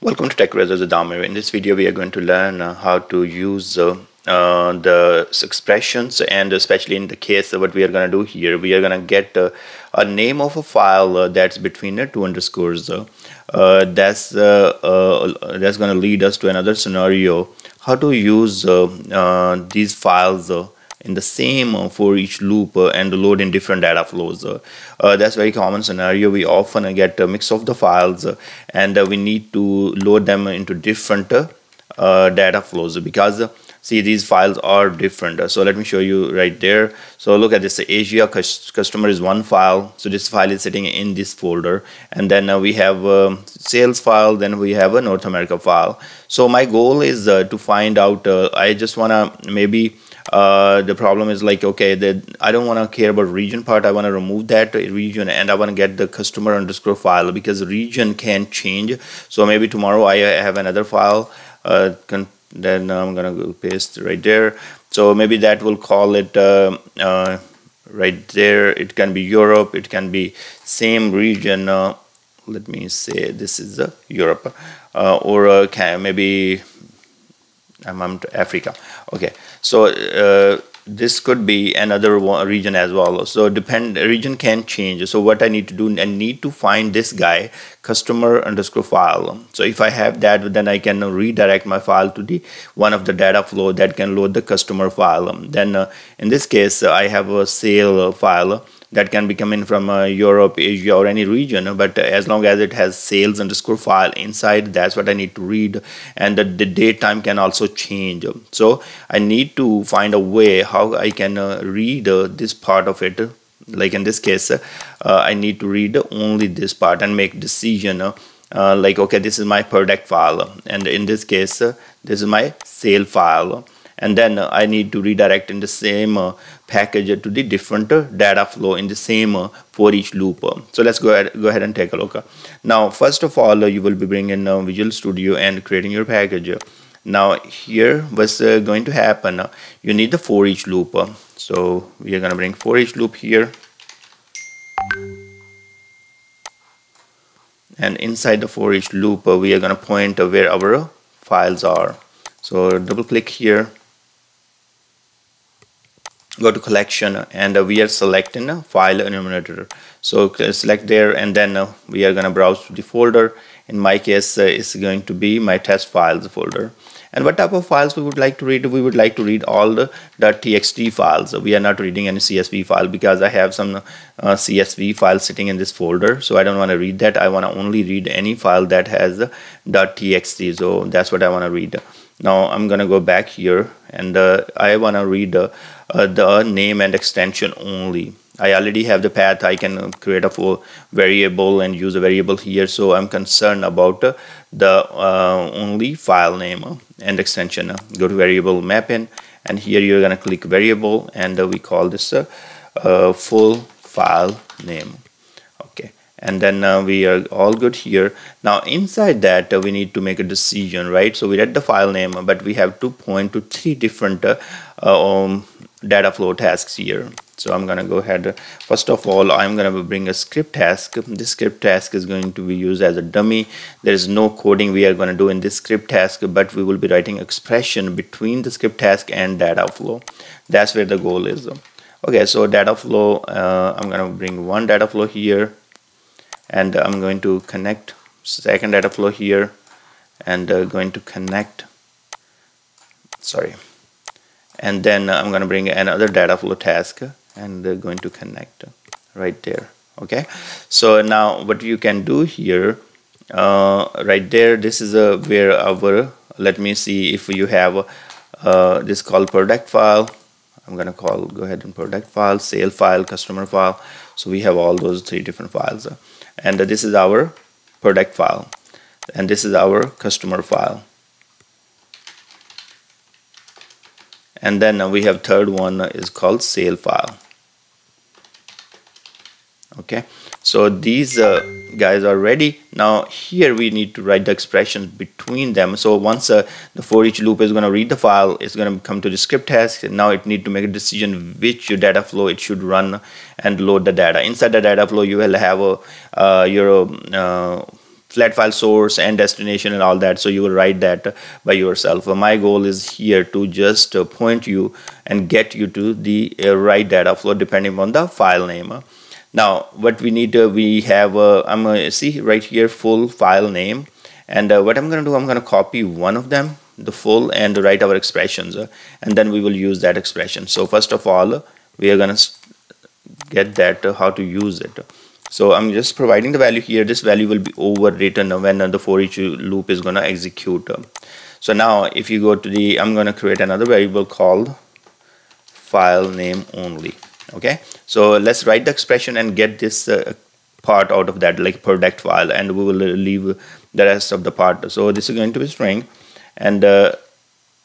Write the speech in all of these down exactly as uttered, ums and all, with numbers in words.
Welcome to TechBrothersIT. In this video, we are going to learn uh, how to use uh, uh, the expressions, and especially in the case of what we are going to do here, we are going to get uh, a name of a file uh, that's between uh, two underscores. Uh, uh, that's uh, uh, that's going to lead us to another scenario. How to use uh, uh, these files Uh, in the same uh, for each loop uh, and load in different data flows. Uh, uh, that's very common scenario. We often uh, get a mix of the files uh, and uh, we need to load them into different uh, uh, data flows because uh, see, these files are different. Uh, so let me show you right there. So look at this, Asia customer is one file. So this file is sitting in this folder, and then uh, we have a sales file, then we have a North America file. So my goal is uh, to find out, uh, I just want to maybe Uh, the problem is like, okay, that I don't want to care about region part. I want to remove that region and I want to get the customer underscore file because region can change. So maybe tomorrow I have another file, uh, then I'm going to paste right there. So maybe that will call it uh, uh, right there. It can be Europe. It can be same region. Uh, let me say this is uh, Europe uh, or uh, can maybe I'm to Africa. Okay, so uh, this could be another one region as well. So depend region can change. So what I need to do, I need to find this guy customer underscore file. So if I have that, then I can redirect my file to the one of the data flow that can load the customer file. Then uh, in this case, I have a sale file that can be coming from uh, Europe, Asia, or any region, but uh, as long as it has sales underscore file inside, that's what I need to read, and the, the date time can also change. So I need to find a way how I can uh, read uh, this part of it. Like in this case, uh, I need to read only this part and make decision. Uh, uh, like, okay, this is my product file, and in this case, uh, this is my sale file. And then uh, I need to redirect in the same uh, package to the different uh, data flow in the same uh, for each loop. So let's go ahead, go ahead and take a look. Now, first of all, uh, you will be bringing uh, Visual Studio and creating your package. Now here, what's uh, going to happen? Uh, you need the for each loop. Uh, so we are going to bring for each loop here. And inside the for each loop, uh, we are going to point uh, where our uh, files are. So double click here. Go to collection, and uh, we are selecting a file enumerator. So select there, and then uh, we are going to browse to the folder. In my case, uh, it's going to be my test files folder. And what type of files we would like to read? We would like to read all the .txt files. We are not reading any C S V file because I have some uh, C S V file sitting in this folder. So I don't want to read that. I want to only read any file that has uh, .txt. So that's what I want to read. Now I'm going to go back here, and uh, I want to read uh, uh, the name and extension only. I already have the path. I can create a full variable and use a variable here. So I'm concerned about uh, the uh, only file name and extension. Go to variable mapping, and here you're going to click variable, and uh, we call this uh, uh, full file name. And then uh, we are all good here. Now inside that, uh, we need to make a decision, right? So we read the file name, but we have to point to three different uh, um, data flow tasks here. So I'm going to go ahead. First of all, I'm going to bring a script task. This script task is going to be used as a dummy. There is no coding we are going to do in this script task, but we will be writing expression between the script task and data flow. That's where the goal is. Okay, so data flow, uh, I'm going to bring one data flow here. And I'm going to connect second data flow here, and uh, going to connect, sorry, and then I'm going to bring another data flow task, and uh, going to connect right there. Okay, so now what you can do here, uh, right there, this is uh, where our, let me see if you have uh, this called product file. I'm going to call, go ahead and product file, sale file, customer file. So we have all those three different files. And this is our product file, and this is our customer file, and then we have third one is called sale file. Okay, so these uh, guys are ready. Now here we need to write the expressions between them. So once uh, the for each loop is going to read the file, it's going to come to the script task. Now it need to make a decision which data flow it should run and load the data. Inside the data flow, you will have a uh, your uh, flat file source and destination and all that, so you will write that by yourself. My goal is here to just point you and get you to the right data flow depending on the file name. Now what we need, we have I'm gonna see right here full file name, and what I'm gonna do, I'm gonna copy one of them, the full, and write our expressions, and then we will use that expression. So first of all we are gonna get that how to use it. So I'm just providing the value here. This value will be overwritten when the for each loop is gonna execute. So now if you go to the, I'm gonna create another variable called file name only. Okay, so let's write the expression and get this uh, part out of that, like product file, and we will leave the rest of the part. So this is going to be string, and uh,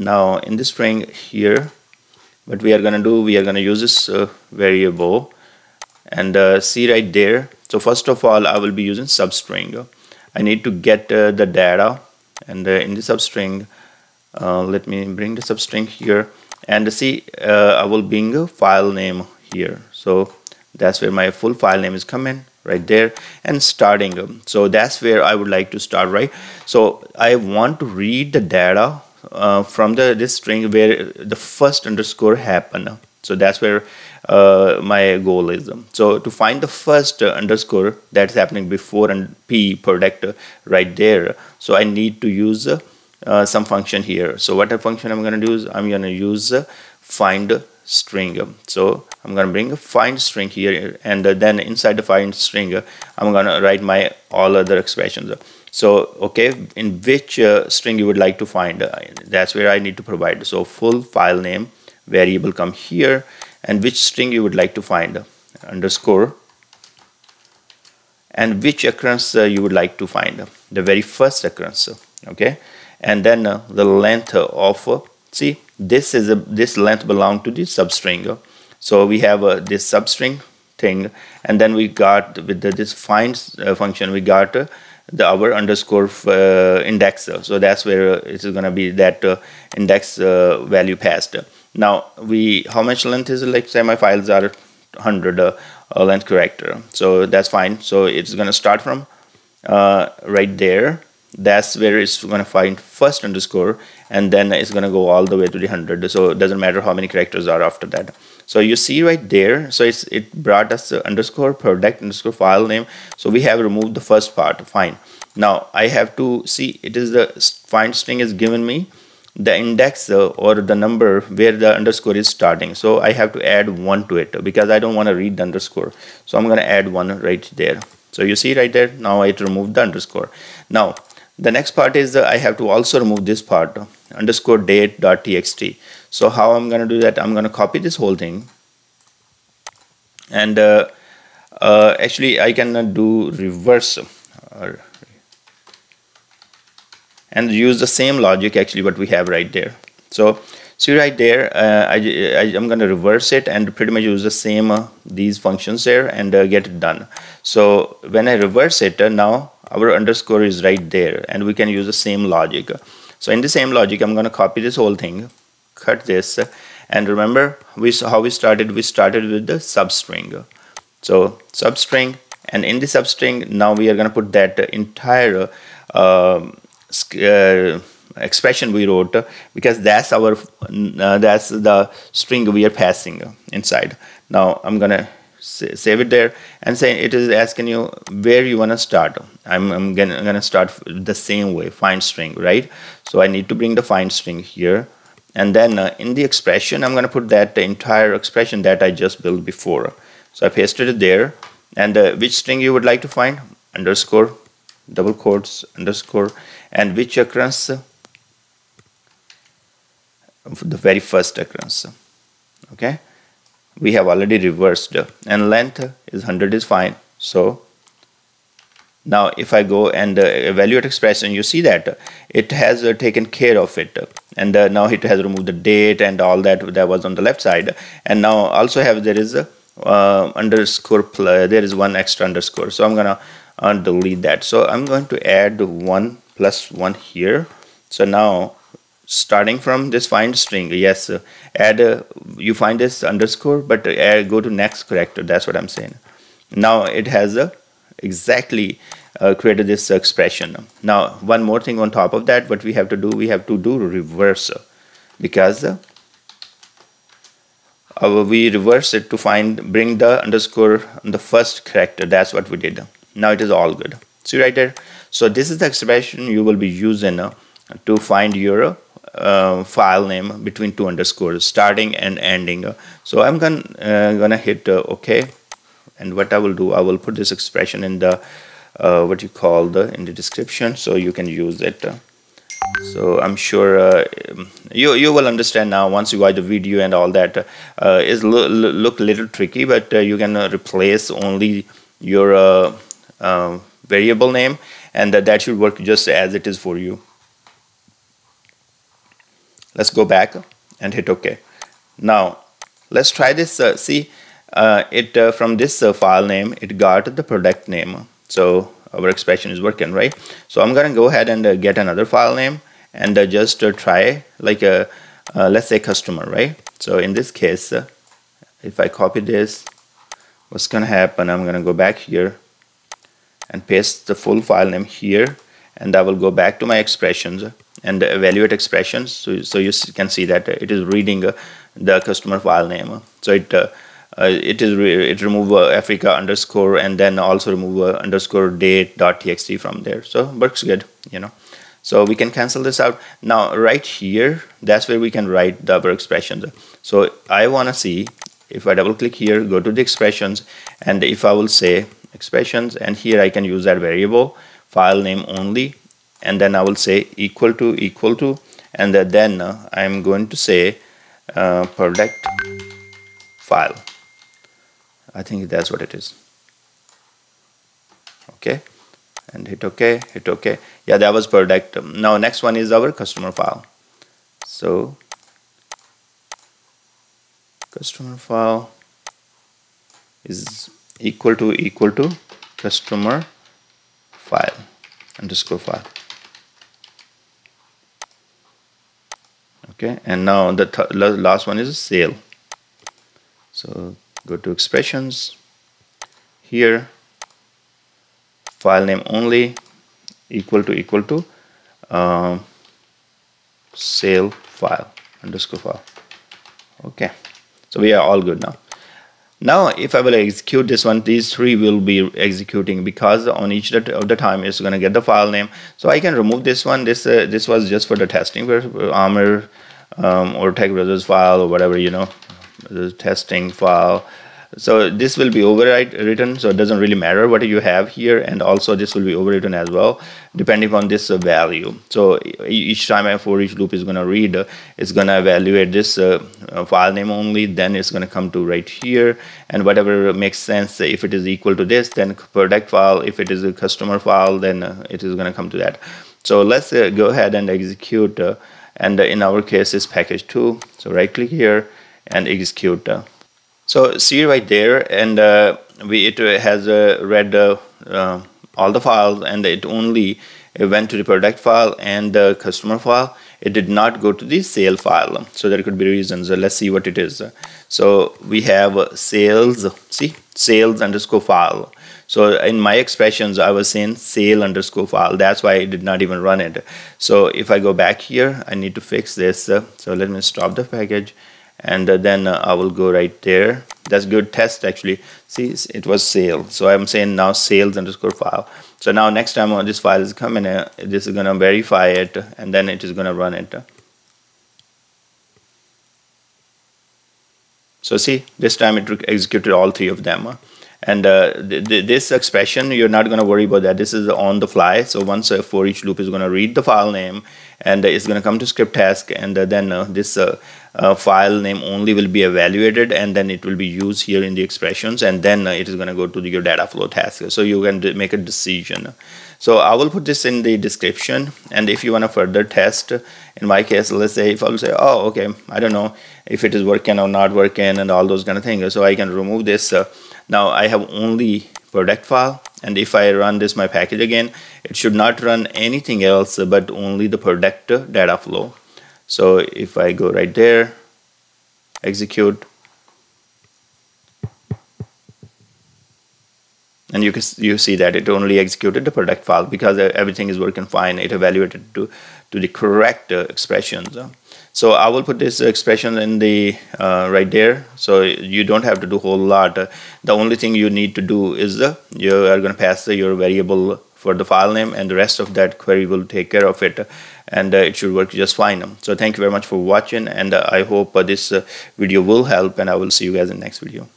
now in this string here what we are gonna do, we are gonna use this uh, variable, and uh, see right there. So first of all I will be using substring. I need to get uh, the data, and uh, in the substring uh, let me bring the substring here, and see uh, I will bring a file name here. So that's where my full file name is coming right there, and starting, so that's where I would like to start, right? So I want to read the data uh, from the this string where the first underscore happened. So that's where uh, my goal is. So to find the first uh, underscore that's happening before and p product uh, right there, so I need to use uh, uh, some function here. So what a function I'm going to do is I'm going to use uh, find string. So I'm going to bring a find string here, and uh, then inside the find string uh, I'm going to write my all other expressions. So okay, in which uh, string you would like to find, uh, that's where I need to provide. So full file name variable come here, and which string you would like to find, uh, underscore, and which occurrence uh, you would like to find, uh, the very first occurrence. Okay, and then uh, the length of uh, see this is a this length belong to the substring. So we have uh, this substring thing, and then we got with the, this find uh, function we got uh, the our underscore uh, index. So that's where uh, it is going to be that uh, index uh, value passed. Now we, how much length is it? Like say my files are one hundred uh, uh, length character, so that's fine. So it's going to start from uh, right there. That's where it's going to find first underscore, and then it's going to go all the way to the one hundred. So it doesn't matter how many characters are after that. So you see right there, so it's it brought us uh, underscore product underscore file name. So we have removed the first part, fine. Now I have to see, it is the find string is given me the index uh, or the number where the underscore is starting. So I have to add one to it because I don't want to read the underscore. So I'm going to add one right there. So you see right there, now it removed the underscore. Now the next part is uh, I have to also remove this part, uh, underscore date dot txt. So how I'm going to do that, I'm going to copy this whole thing, and uh, uh, actually I can do reverse or, and use the same logic actually what we have right there. So see right there, uh, I, I, I'm going to reverse it and pretty much use the same uh, these functions there, and uh, get it done. So when I reverse it, uh, now our underscore is right there, and we can use the same logic. So in the same logic I'm going to copy this whole thing, cut this, and remember we saw how we started, we started with the substring. So substring, and in the substring now we are going to put that entire uh, uh, expression we wrote, because that's our uh, that's the string we are passing inside. Now I'm going to save it there, and say it is asking you where you want to start. I'm, I'm gonna, gonna start the same way, find string, right? So I need to bring the find string here, and then uh, in the expression I'm gonna put that the entire expression that I just built before. So I pasted it there, and uh, which string you would like to find, underscore, double quotes, underscore, and which occurrence, the very first occurrence. Okay, we have already reversed, and length is one hundred is fine. So now if I go and uh, evaluate expression, you see that it has uh, taken care of it, and uh, now it has removed the date and all that that was on the left side, and now also have there is a uh, underscore plus, there is one extra underscore. So I'm gonna uh, delete that. So I'm going to add one plus one here. So now starting from this find string, yes, uh, add uh, you find this underscore, but uh, go to next character. That's what I'm saying. Now it has uh, exactly uh, created this expression. Now one more thing on top of that, what we have to do, we have to do reverse, because uh, Uh, we reverse it to find bring the underscore on the first character. That's what we did. Now it is all good. See right there. So this is the expression you will be using uh, to find your uh, file name between two underscores, starting and ending. So I'm gonna uh, gonna hit uh, OK, and what I will do, I will put this expression in the uh, what you call the in the description, so you can use it. So I'm sure uh, you you will understand now once you watch the video and all that. Uh, is lo look a little tricky, but uh, you can uh, replace only your uh, uh, variable name, and that, that should work just as it is for you. Let's go back and hit OK. Now let's try this. Uh, see uh, it uh, from this uh, file name, it got the product name. So our expression is working, right? So I'm gonna go ahead and uh, get another file name and uh, just uh, try like a uh, let's say customer, right? So in this case, uh, if I copy this, what's gonna happen, I'm gonna go back here and paste the full file name here, and I will go back to my expressions and evaluate expressions, so, so you can see that it is reading uh, the customer file name. So it uh, Uh, it is re it remove uh, Africa underscore, and then also remove uh, underscore date dot txt from there. So works good, you know. So we can cancel this out. Now right here, that's where we can write the other expressions. So I want to see, if I double click here, go to the expressions, and if I will say expressions, and here I can use that variable file name only, and then I will say equal to equal to, and then uh, I'm going to say uh, product file. I think that's what it is. Okay, and hit OK, hit OK. Yeah, that was product. Now next one is our customer file. So customer file is equal to equal to customer file underscore file. Okay, and now the th last one is sale. So go to expressions, here file name only, equal to equal to uh, sale file underscore file. Okay, so we are all good now. Now if I will execute this one, these three will be executing, because on each of the time it's going to get the file name. So I can remove this one. This uh, this was just for the testing where Amr um, or Tech Brothers file or whatever, you know, the testing file. So this will be overwritten, so it doesn't really matter what you have here, and also this will be overwritten as well depending on this uh, value. So each time a for each loop is going to read, uh, it's going to evaluate this uh, uh, file name only, then it's going to come to right here, and whatever makes sense, if it is equal to this, then product file, if it is a customer file, then uh, it is going to come to that. So let's uh, go ahead and execute, uh, and uh, in our case is package two, so right click here and execute. So see right there, and uh, we it has uh, read uh, uh, all the files, and it only it went to the product file and the customer file. It did not go to the sale file, so there could be reasons. So let's see what it is. So we have uh, sales, see, sales underscore file. So in my expressions I was saying sale underscore file, that's why it did not even run it. So if I go back here, I need to fix this. So let me stop the package, and uh, then uh, I will go right there. That's good test actually. See, it was sale, so I'm saying now sales underscore file. So now next time when this file is coming, uh, this is gonna verify it, and then it is gonna run it. So see, this time it executed all three of them, uh, and uh, th th this expression, you're not gonna worry about that. This is on the fly. So once a for each loop is gonna read the file name, and uh, it's gonna come to script task, and uh, then uh, this uh, Uh, file name only will be evaluated, and then it will be used here in the expressions, and then uh, it is going to go to the, your data flow task, so you can make a decision. So I will put this in the description, and if you want to further test, in my case, let's say if I'll say, oh okay, I don't know if it is working or not working and all those kind of things, so I can remove this. Uh, now I have only product file, and if I run this my package again, it should not run anything else but only the product data flow. So if I go right there, execute, And you can you see that it only executed the product file because everything is working fine. It evaluated to to the correct uh, expressions. So I will put this expression in the uh, right there. So you don't have to do a whole lot. The only thing you need to do is the you are going to pass the, your variable for the file name, and the rest of that query will take care of it, and uh, it should work just fine. So thank you very much for watching, and uh, I hope uh, this uh, video will help, and I will see you guys in the next video.